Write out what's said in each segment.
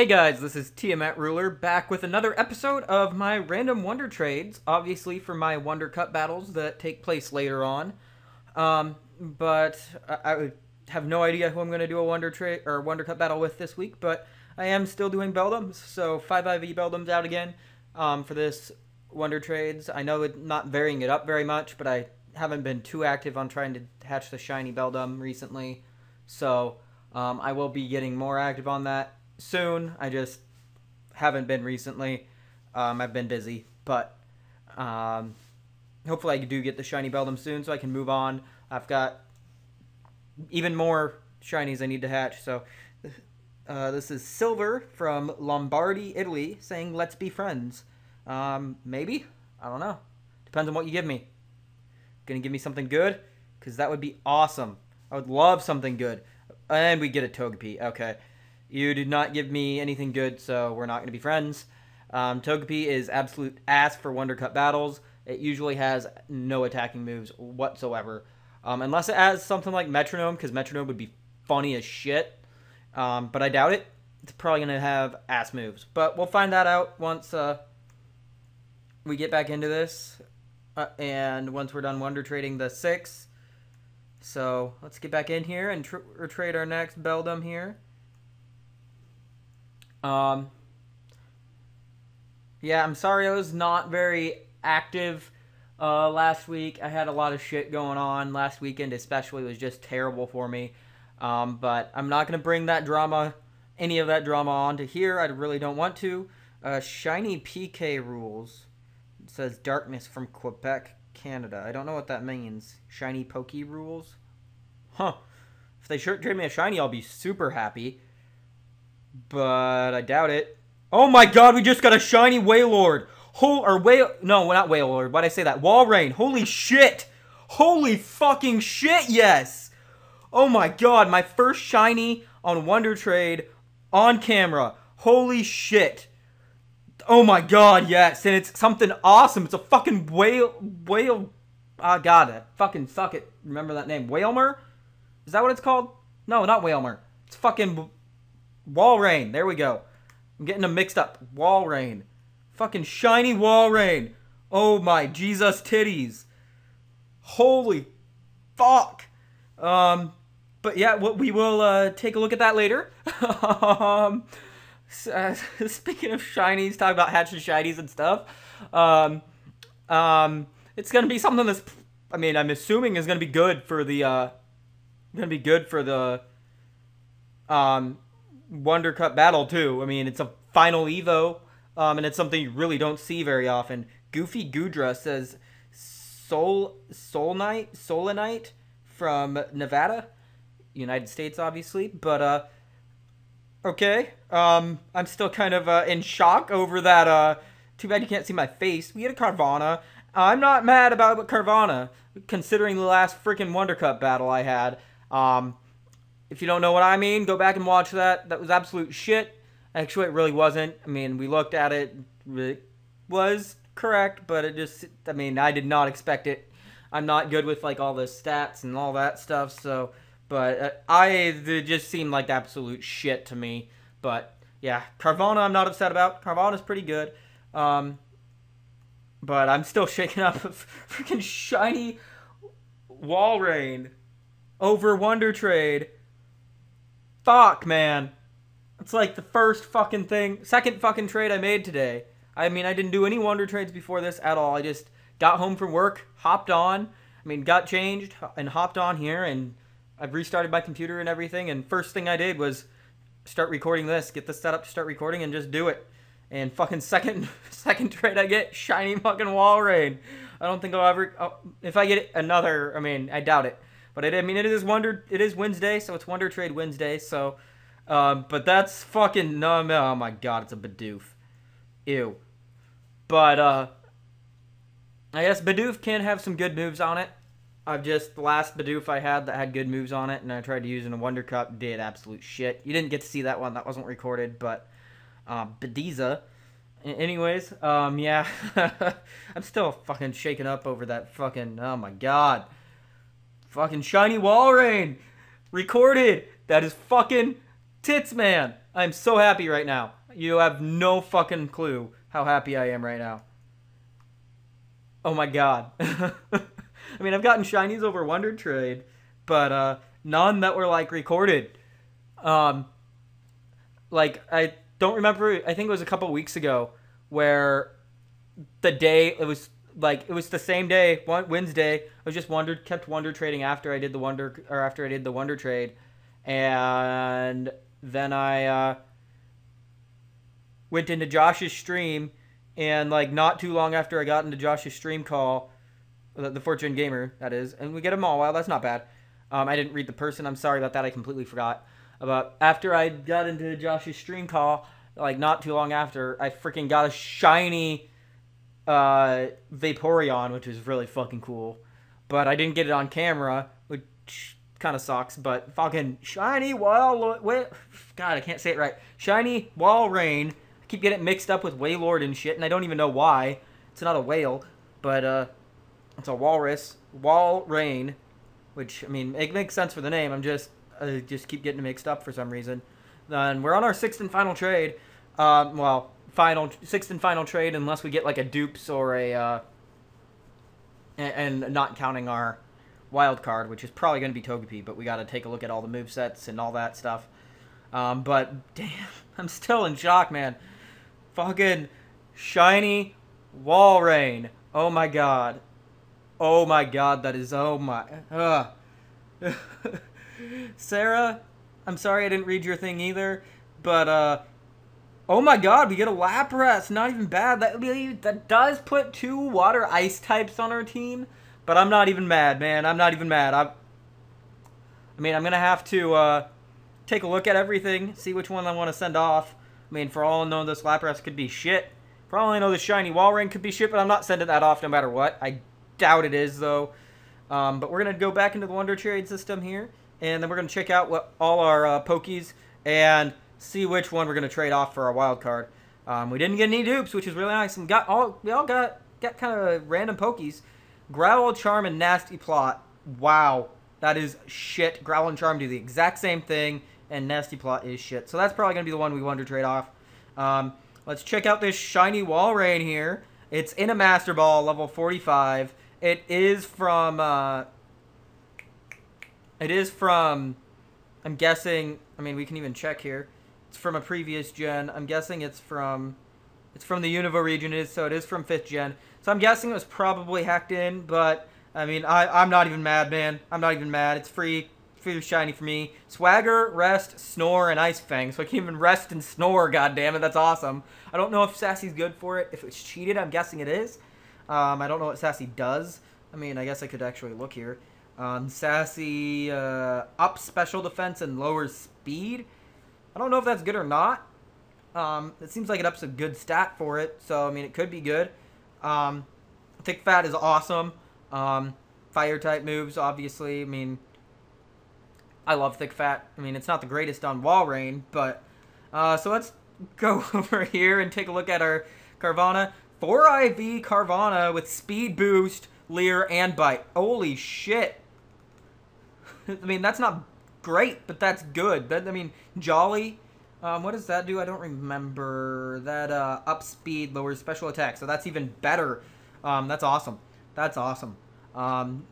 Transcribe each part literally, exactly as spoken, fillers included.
Hey guys, this is TiamatRuler back with another episode of my Random Wonder Trades, obviously for my Wonder Cup battles that take place later on. Um, but I, I have no idea who I'm going to do a Wonder Trade or Wonder Cup battle with this week, but I am still doing Beldums, so five I V Beldum's out again um, for this Wonder Trades. I know it's not varying it up very much, but I haven't been too active on trying to hatch the shiny Beldum recently, so um, I will be getting more active on that soon. I just haven't been recently. Um, I've been busy, but um, hopefully I do get the shiny Beldum soon so I can move on. I've got even more shinies I need to hatch. So uh, this is Silver from Lombardy, Italy, saying, let's be friends. Um, maybe? I don't know. Depends on what you give me. Gonna give me something good? Because that would be awesome. I would love something good. And we get a Togepi. Okay. You did not give me anything good, so we're not going to be friends. Um, Togepi is absolute ass for Wonder Cup battles. It usually has no attacking moves whatsoever. Um, unless it has something like Metronome, because Metronome would be funny as shit. Um, but I doubt it. It's probably going to have ass moves. But we'll find that out once uh, we get back into this. Uh, and once we're done Wonder Trading the six. So let's get back in here and tr trade our next Beldum here. Um, yeah, I'm sorry I was not very active, uh, last week. I had a lot of shit going on. Last weekend especially was just terrible for me. Um, but I'm not gonna bring that drama, any of that drama onto here. I really don't want to. Uh, Shiny P K Rules. It says Darkness from Quebec, Canada. I don't know what that means. Shiny Pokey Rules? Huh. If they trade me a shiny, I'll be super happy. But I doubt it. Oh my god, we just got a shiny Wailord. Whole or Wail No, not Wailord. Why'd I say that? Walrein. Holy shit. Holy fucking shit, yes. Oh my god, my first shiny on Wonder Trade on camera. Holy shit. Oh my god, yes. And it's something awesome. It's a fucking whale whale I got it. Fucking suck it. Remember that name. Wailmer? Is that what it's called? No, not Wailmer. It's fucking Walrein, there we go. I'm getting them mixed up. Walrein. Fucking shiny Walrein. Oh my Jesus titties. Holy fuck. Um, but yeah, we will uh, take a look at that later. um, uh, speaking of shinies, talking about hatching shinies and stuff. Um, um, it's going to be something that's, I mean, I'm assuming is going to be good for the, uh, going to be good for the, um, Wonder Cup battle too. I mean, it's a final Evo, um, and it's something you really don't see very often. Goofy Gudra says, "Sol Solnite Solonite from Nevada, United States, obviously." But uh, okay, um, I'm still kind of uh, in shock over that. Uh, too bad you can't see my face. We had a Carvanha. I'm not mad about Carvanha, considering the last freaking Wonder Cup battle I had. Um. If you don't know what I mean, go back and watch that. That was absolute shit. Actually, it really wasn't. I mean, we looked at it. It was correct, but it just... I mean, I did not expect it. I'm not good with, like, all the stats and all that stuff, so... But uh, I... It just seemed like absolute shit to me. But, yeah. Carvanha, I'm not upset about. Carvanha's pretty good. Um, but I'm still shaken up of freaking shiny Walrein over Wonder Trade. Fuck, man. It's like the first fucking thing, second fucking trade I made today. I mean, I didn't do any Wonder Trades before this at all. I just got home from work, hopped on, I mean, got changed, and hopped on here, and I've restarted my computer and everything, and first thing I did was start recording this, get this set up to start recording, and just do it. And fucking second second trade I get, shiny fucking Walrein. I don't think I'll ever, I'll, if I get another, I mean, I doubt it. But it, I mean, it is Wonder. It is Wednesday, so it's Wonder Trade Wednesday. So, um, but that's fucking no, no. Oh my god, it's a Bidoof. Ew. But uh, I guess Bidoof can have some good moves on it. I've just the last Bidoof I had that had good moves on it, and I tried to use in a Wonder Cup, did absolute shit. You didn't get to see that one. That wasn't recorded. But uh, Bidiza. Anyways, um, yeah, I'm still fucking shaken up over that fucking. Oh my god. Fucking shiny Walrein recorded. That is fucking Tits, man! I'm so happy right now. You have no fucking clue how happy I am right now. Oh my god. I mean, I've gotten shinies over Wonder Trade, but uh, none that were, like, recorded. Um, like, I don't remember, I think it was a couple weeks ago, where the day, it was, like, it was the same day, Wednesday, I was just wonder, kept Wonder Trading after I did the Wonder, or after I did the Wonder Trade, and then I, uh, went into Josh's stream, and, like, not too long after I got into Josh's stream call, the, the Fortune Gamer, that is, and we get a Mawile, that's not bad. Um, I didn't read the person, I'm sorry about that, I completely forgot. About after I got into Josh's stream call, like, not too long after, I freaking got a shiny uh, Vaporeon, which was really fucking cool. But I didn't get it on camera, which kind of sucks, but fucking shiny Wall... Wait, God, I can't say it right. Shiny Walrein. I keep getting it mixed up with Wailord and shit, and I don't even know why. It's not a whale, but uh, it's a walrus. Walrein, which, I mean, it makes sense for the name, I'm just... I just keep getting mixed up for some reason. Then we're on our sixth and final trade. Um, well, final sixth and final trade, unless we get like a dupes or a, uh, and, and not counting our wild card, which is probably going to be Togepi. But we got to take a look at all the movesets and all that stuff. Um, but damn, I'm still in shock, man. Fucking shiny Walrein. Oh my god. Oh my god. That is oh my. Ugh. Sarah, I'm sorry I didn't read your thing either, but, uh, oh my god, we get a Lapras, not even bad, that, that does put two water ice types on our team, but I'm not even mad, man, I'm not even mad, I I mean, I'm gonna have to, uh, take a look at everything, see which one I want to send off. I mean, for all I know, this Lapras could be shit, for all I know, this shiny Walrein could be shit, but I'm not sending that off no matter what. I doubt it is, though, um, but we're gonna go back into the Wonder Trade system here. And then we're going to check out what all our uh, Pokies and see which one we're going to trade off for our wild card. Um, we didn't get any dupes, which is really nice. And got all we all got got kind of random Pokies. Growl, Charm, and Nasty Plot. Wow, that is shit. Growl and Charm do the exact same thing, and Nasty Plot is shit. So that's probably going to be the one we want to trade off. Um, let's check out this shiny Walrein here. It's in a Master Ball, level forty-five. It is from. Uh, It is from, I'm guessing, I mean, we can even check here. It's from a previous gen. I'm guessing it's from, it's from the Unova region, it is, so it is from fifth gen. So I'm guessing it was probably hacked in, but, I mean, I, I'm not even mad, man. I'm not even mad. It's free, free shiny for me. Swagger, Rest, Snore, and Ice Fang. So I can even rest and snore, goddammit. That's awesome. I don't know if Sassy's good for it. If it's cheated, I'm guessing it is. Um, I don't know what Sassy does. I mean, I guess I could actually look here. Um, Sassy, uh, up special defense and lower speed. I don't know if that's good or not. Um, it seems like it ups a good stat for it. So, I mean, it could be good. Um, Thick Fat is awesome. Um, fire type moves, obviously. I mean, I love Thick Fat. I mean, it's not the greatest on Walrein, but, uh, so let's go over here and take a look at our Carvanha. four I V Carvanha with speed boost, Leer, and Bite. Holy shit. I mean, that's not great, but that's good. That, I mean, Jolly, um, what does that do? I don't remember. That uh, up speed lowers special attack, so that's even better. Um, that's awesome. That's awesome. Um,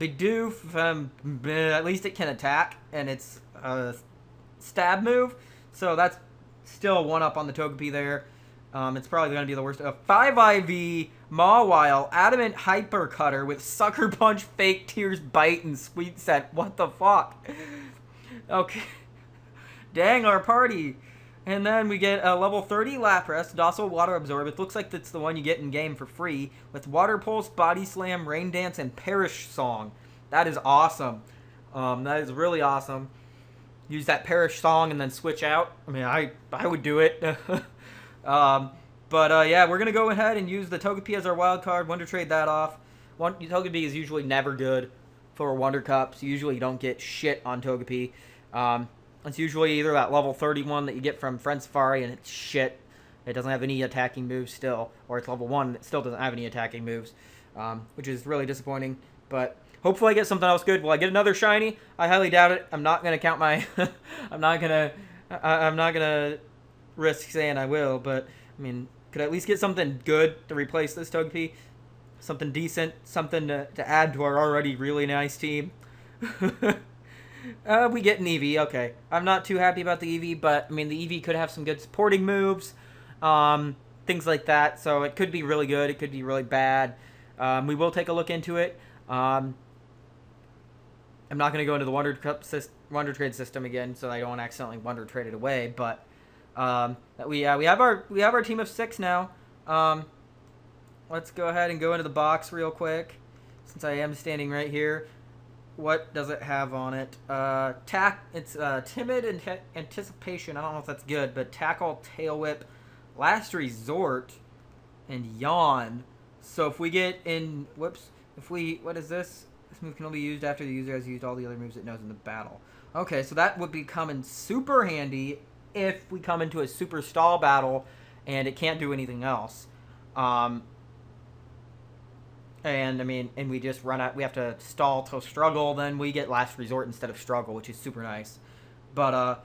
Bidoof, um, at least it can attack, and it's a stab move, so that's still one up on the Togepi there. Um, it's probably going to be the worst. Uh, five I V Mawile, Adamant Hyper Cutter with Sucker Punch, Fake Tears, Bite, and Sweet Scent. What the fuck? Okay. Dang, our party. And then we get a level thirty Lapras, Docile Water Absorb. It looks like that's the one you get in-game for free. With Water Pulse, Body Slam, Rain Dance, and Perish Song. That is awesome. Um, that is really awesome. Use that Perish Song and then switch out. I mean, I, I would do it. Um, but, uh, yeah, we're going to go ahead and use the Togepi as our wild card. Wonder Trade that off. One, Togepi is usually never good for Wonder Cups. Usually you don't get shit on Togepi. Um, it's usually either that level thirty-one that you get from Friend Safari, and it's shit. It doesn't have any attacking moves still. Or it's level one and it still doesn't have any attacking moves. Um, which is really disappointing. But Hopefully I get something else good. Will I get another shiny? I highly doubt it. I'm not going to count my... I'm not going to... I'm not going to risk saying I will, but, I mean, could I at least get something good to replace this Togepi? Something decent, something to, to add to our already really nice team. uh, we get an Eevee, okay. I'm not too happy about the Eevee, but, I mean, the Eevee could have some good supporting moves, um, things like that, so it could be really good, it could be really bad. Um, we will take a look into it. Um, I'm not going to go into the Wonder, Cup Wonder Trade system again, so I don't accidentally Wonder Trade it away, but... Um, we, uh, we have our, we have our team of six now. Um, let's go ahead and go into the box real quick since I am standing right here. What does it have on it? Uh, tack, it's, uh, timid and anticipation. I don't know if that's good, but tackle, tail whip, last resort, and yawn. So if we get in, whoops, if we, what is this? This move can only be used after the user has used all the other moves it knows in the battle. Okay. So that would be coming super handy if we come into a super stall battle and it can't do anything else. Um, and I mean, and we just run out, we have to stall till struggle, then we get last resort instead of struggle, which is super nice. But, uh,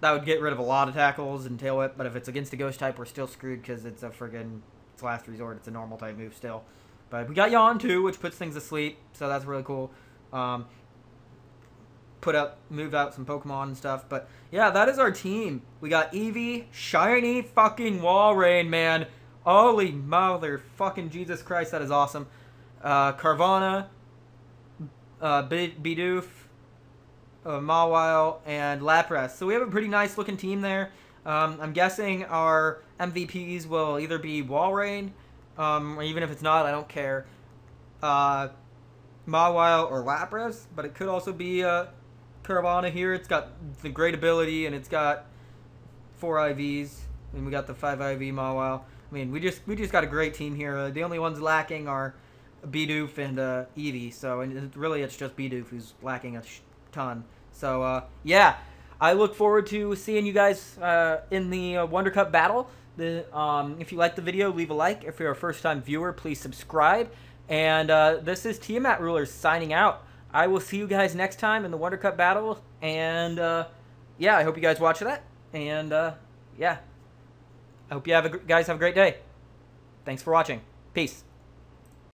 that would get rid of a lot of tackles and tail whip, but if it's against a ghost type, we're still screwed because it's a friggin', it's last resort, it's a normal type move still. But we got yawn too, which puts things to sleep, so that's really cool. Um, put up, move out some Pokemon and stuff, but yeah, that is our team. We got Eevee, shiny fucking Walrein, man. Holy mother fucking Jesus Christ, that is awesome. Uh, Carvanha, uh, Bidoof, uh, Mawile, and Lapras. So we have a pretty nice looking team there. Um, I'm guessing our M V Ps will either be Walrein, um, or even if it's not, I don't care. Uh, Mawile or Lapras, but it could also be, uh, Carvanha here. It's got the great ability and it's got four I Vs and we got the five I V Mawile. I mean, we just we just got a great team here. Uh, the only ones lacking are Bidoof and uh, Eevee. So and it, really, it's just Bidoof who's lacking a sh ton. So uh, yeah, I look forward to seeing you guys uh, in the uh, Wonder Cup battle. The um, if you liked the video, leave a like. If you're a first-time viewer, please subscribe. And uh, this is TiamatRuler signing out. I will see you guys next time in the Wonder Cup battle, and, uh, yeah, I hope you guys watch that, and, uh, yeah, I hope you have a, guys have a great day. Thanks for watching. Peace.